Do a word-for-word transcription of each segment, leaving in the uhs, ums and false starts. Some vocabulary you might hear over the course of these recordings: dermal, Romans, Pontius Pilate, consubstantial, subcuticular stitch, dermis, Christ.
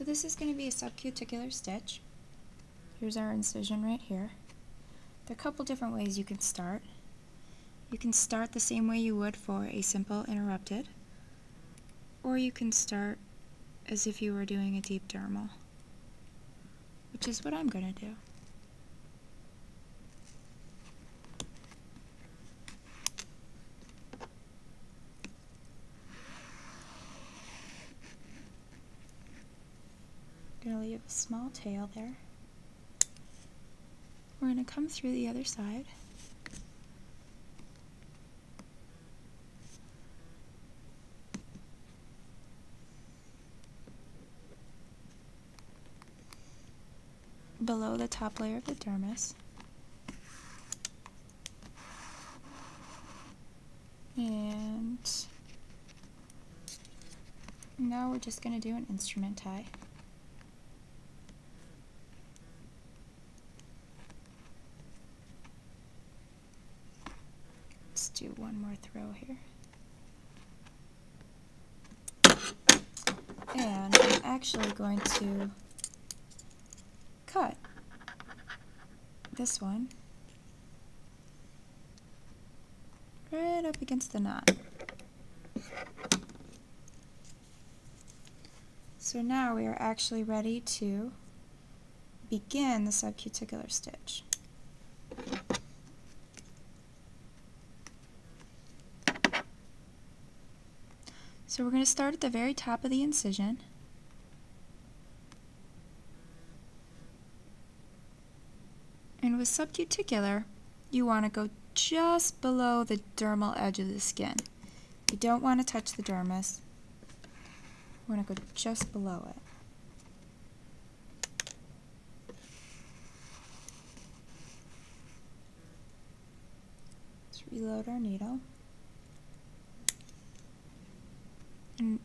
So this is going to be a subcuticular stitch. Here's our incision right here. There are a couple different ways you can start. You can start the same way you would for a simple interrupted, or you can start as if you were doing a deep dermal, which is what I'm going to do. I'm going to leave a small tail there. We're going to come through the other side. Below the top layer of the dermis. And now we're just going to do an instrument tie. Let's do one more throw here. And I'm actually going to cut this one right up against the knot. So now we are actually ready to begin the subcuticular stitch. So we're going to start at the very top of the incision. And with subcuticular, you want to go just below the dermal edge of the skin. You don't want to touch the dermis. You want to go just below it. Let's reload our needle. And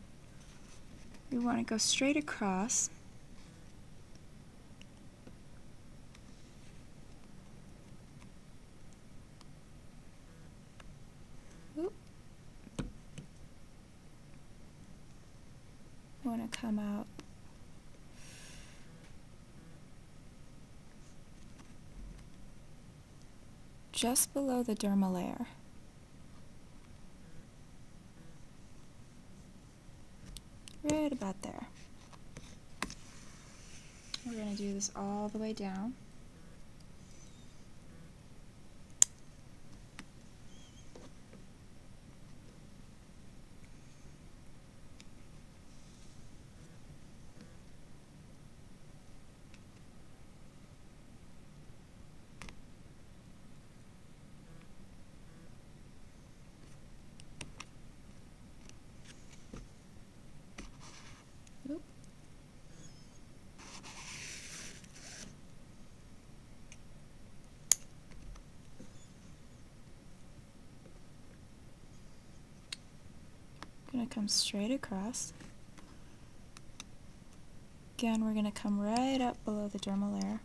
we want to go straight across Oop. We want to come out just below the dermal layer. Right about there. We're going to do this all the way down. Going to come straight across. Again, we're going to come right up below the dermal layer.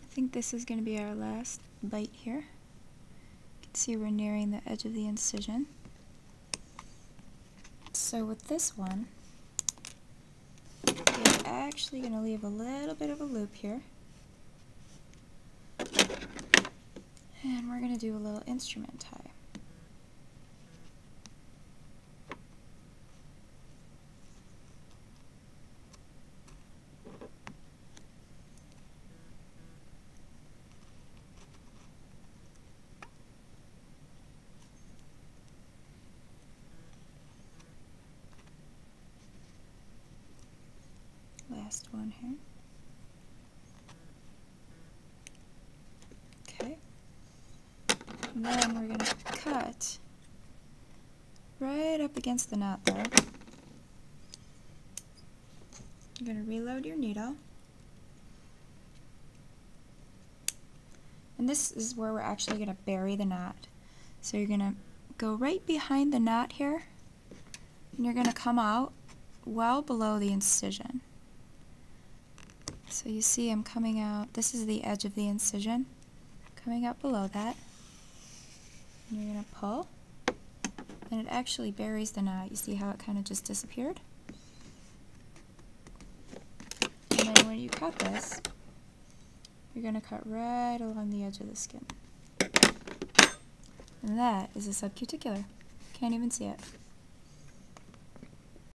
I think this is going to be our last bite here. You can see we're nearing the edge of the incision. So with this one, we're actually going to leave a little bit of a loop here. And we're going to do a little instrument tie. Last one here. Okay. And then we're going to cut right up against the knot there. You're going to reload your needle. And this is where we're actually going to bury the knot. So you're going to go right behind the knot here, and you're going to come out well below the incision. So you see I'm coming out, this is the edge of the incision, coming up below that, and you're going to pull, and it actually buries the knot. You see how it kind of just disappeared? And then when you cut this, you're going to cut right along the edge of the skin. And that is a subcuticular. Can't even see it.